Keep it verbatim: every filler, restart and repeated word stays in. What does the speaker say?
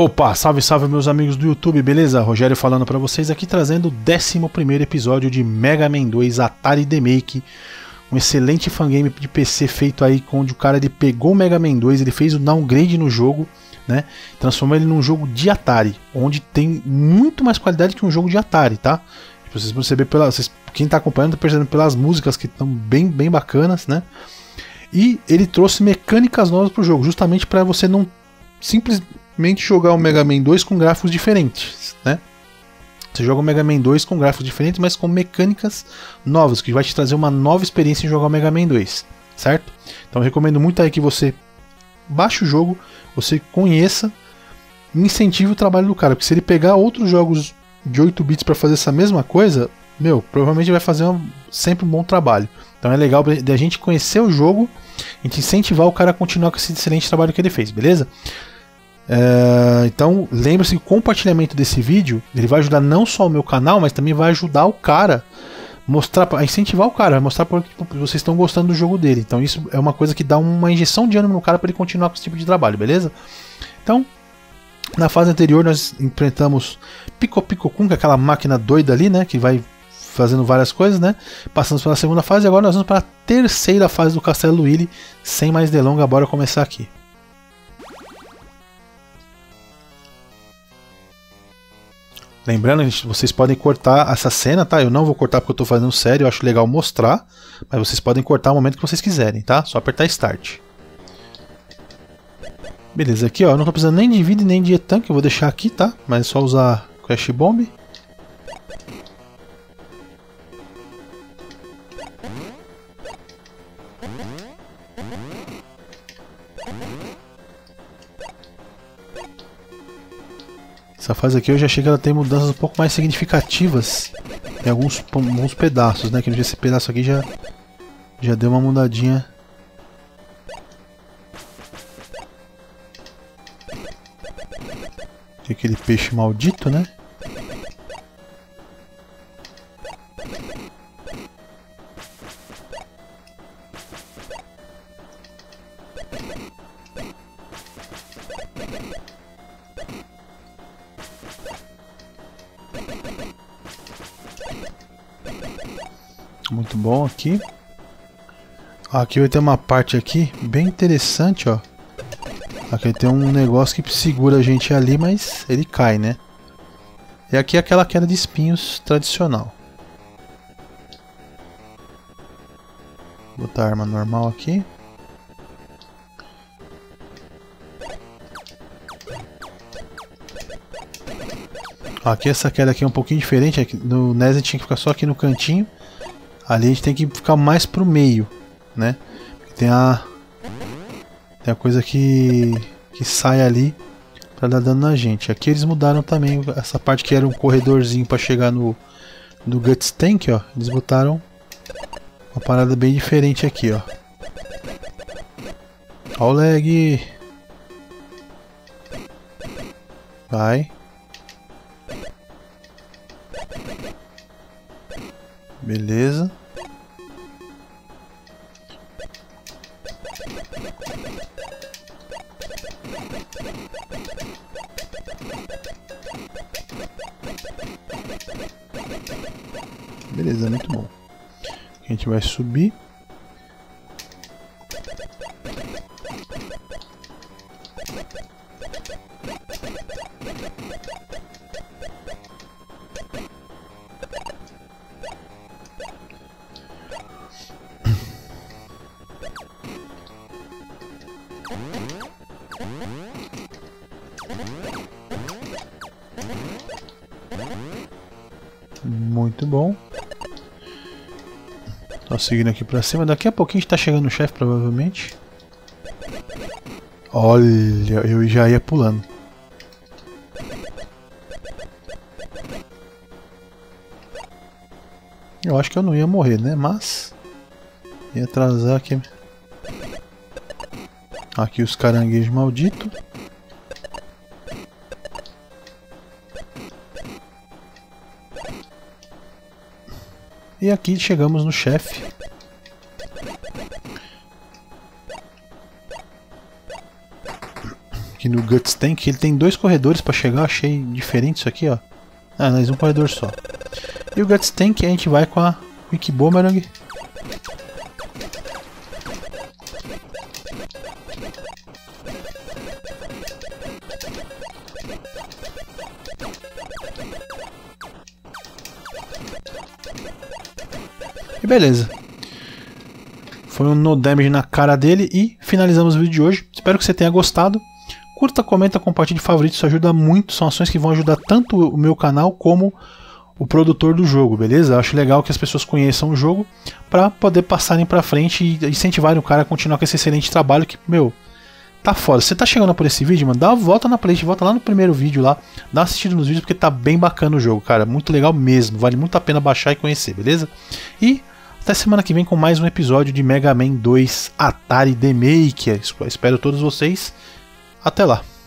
Opa, salve salve meus amigos do YouTube, beleza? Rogério falando pra vocês aqui, trazendo o décimo primeiro episódio de Mega Man dois Atari Demake. Um excelente fangame de P C feito aí, onde o cara ele pegou o Mega Man dois, ele fez o downgrade no jogo, né? Transformou ele num jogo de Atari, onde tem muito mais qualidade que um jogo de Atari, tá? Vocês percebem pela, vocês, quem tá acompanhando tá percebendo pelas músicas que estão bem, bem bacanas, né? E ele trouxe mecânicas novas pro jogo, justamente pra você não simplesmente jogar o Mega Man dois com gráficos diferentes, né? Você joga o Mega Man dois com gráficos diferentes, mas com mecânicas novas, que vai te trazer uma nova experiência em jogar o Mega Man dois, certo? Então eu recomendo muito aí que você baixe o jogo, você conheça e incentive o trabalho do cara, porque se ele pegar outros jogos de oito bits para fazer essa mesma coisa, meu, provavelmente vai fazer um, sempre um bom trabalho. Então é legal da gente conhecer o jogo e te incentivar o cara a continuar com esse excelente trabalho que ele fez, beleza? Uh, então lembre-se que o compartilhamento desse vídeo ele vai ajudar não só o meu canal, mas também vai ajudar o cara, mostrar, a incentivar o cara, mostrar porque vocês estão gostando do jogo dele. Então isso é uma coisa que dá uma injeção de ânimo no cara para ele continuar com esse tipo de trabalho, beleza? Então na fase anterior nós enfrentamos Pico-pico-cum, que é aquela máquina doida ali, né, que vai fazendo várias coisas, né? Passamos pela segunda fase e agora nós vamos para a terceira fase do Castelo Willy. Sem mais delonga, bora começar aqui. Lembrando, vocês podem cortar essa cena, tá? Eu não vou cortar porque eu tô fazendo sério, eu acho legal mostrar. Mas vocês podem cortar o momento que vocês quiserem, tá? Só apertar Start. Beleza, aqui ó, eu não tô precisando nem de vida nem de tanque, eu vou deixar aqui, tá? Mas é só usar Crash Bomb. Essa fase aqui eu já achei que ela tem mudanças um pouco mais significativas em alguns, alguns pedaços, né? Que esse pedaço aqui já, já deu uma mudadinha. Tem aquele peixe maldito, né? Muito bom aqui. Aqui vai ter uma parte aqui bem interessante, ó. Aqui tem um negócio que segura a gente ali, mas ele cai, né? E aqui é aquela queda de espinhos tradicional. Vou botar a arma normal aqui. Aqui essa queda aqui é um pouquinho diferente. Aqui no N E S a gente tinha que ficar só aqui no cantinho. Ali a gente tem que ficar mais pro meio, né? Tem a, tem a coisa que, que sai ali pra dar dano na gente. Aqui eles mudaram também essa parte que era um corredorzinho pra chegar no, no Guts Tank, ó. Eles botaram uma parada bem diferente aqui, ó. Ó o lag! Vai! Beleza. Beleza, muito bom. A gente vai subir. Muito bom. Tô seguindo aqui pra cima. Daqui a pouquinho a gente tá chegando no chefe, provavelmente. Olha, eu já ia pulando. Eu acho que eu não ia morrer, né? Mas ia atrasar aqui. Aqui os caranguejos malditos. E aqui chegamos no chefe. aqui no Guts Tank, ele tem dois corredores para chegar, achei diferente isso aqui, ó. Ah, mas um corredor só. E o Guts Tank a gente vai com a Quick Boomerang. E beleza. Foi um no damage na cara dele e finalizamos o vídeo de hoje. Espero que você tenha gostado. Curta, comenta, compartilhe, favorito, isso ajuda muito. São ações que vão ajudar tanto o meu canal como o produtor do jogo, beleza? Eu acho legal que as pessoas conheçam o jogo para poder passarem para frente e incentivarem o cara a continuar com esse excelente trabalho que, meu, tá foda. Se você tá chegando por esse vídeo, mano, dá uma volta na playlist, volta lá no primeiro vídeo lá, dá uma assistida nos vídeos porque tá bem bacana o jogo, cara. Muito legal mesmo, vale muito a pena baixar e conhecer, beleza? E até semana que vem com mais um episódio de Mega Man dois Atari Demake. Espero todos vocês. Até lá.